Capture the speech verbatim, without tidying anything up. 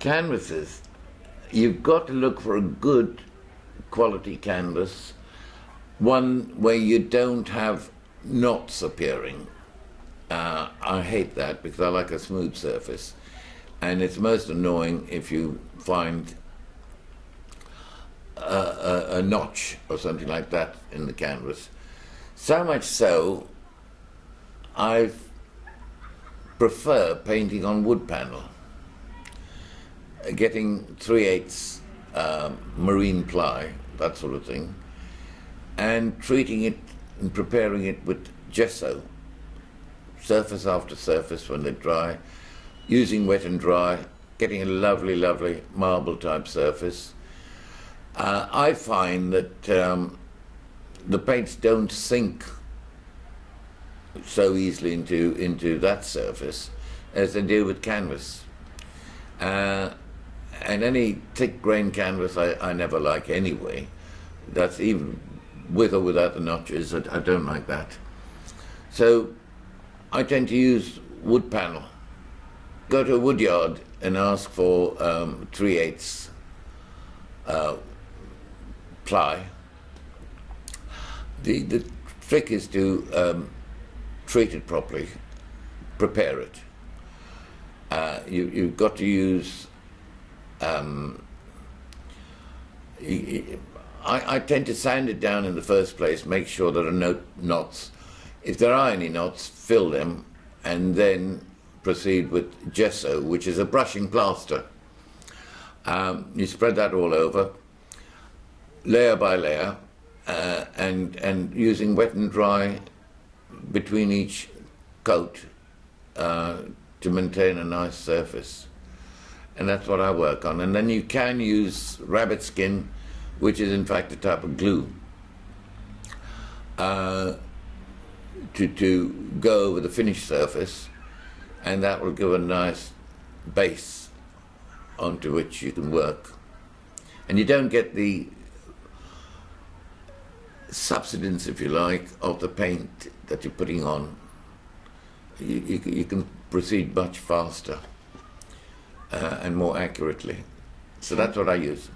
Canvases, you've got to look for a good quality canvas, one where you don't have knots appearing. Uh, I hate that because I like a smooth surface, and it's most annoying if you find a, a, a notch or something like that in the canvas. So much so, I prefer painting on wood panel. Getting three eighths um, marine ply, that sort of thing, and treating it and preparing it with gesso, surface after surface when they dry, using wet and dry, getting a lovely, lovely marble type surface. Uh, I find that um, the paints don't sink so easily into, into that surface as they do with canvas. Uh, And any thick grain canvas I, I never like anyway. That's even with or without the notches. I, I don't like that. So I tend to use wood panel. Go to a wood yard and ask for um, three eighths uh, ply. The, the trick is to um, treat it properly, prepare it. Uh, you, you've got to use Um, I, I tend to sand it down in the first place, make sure there are no knots. If there are any knots, fill them, and then proceed with gesso, which is a brushing plaster. Um, you spread that all over, layer by layer, uh, and, and using wet and dry between each coat uh, to maintain a nice surface. And that's what I work on. And then you can use rabbit skin, which is in fact a type of glue, uh, to, to go over the finished surface, and that will give a nice base onto which you can work. And you don't get the subsidence, if you like, of the paint that you're putting on. You, you, you can proceed much faster. Uh, and more accurately. So that's what I use.